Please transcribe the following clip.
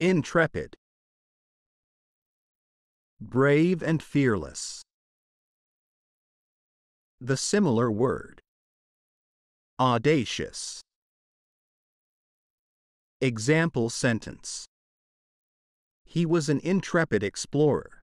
Intrepid. Brave and fearless. The similar word. Audacious. Example sentence. He was an intrepid explorer.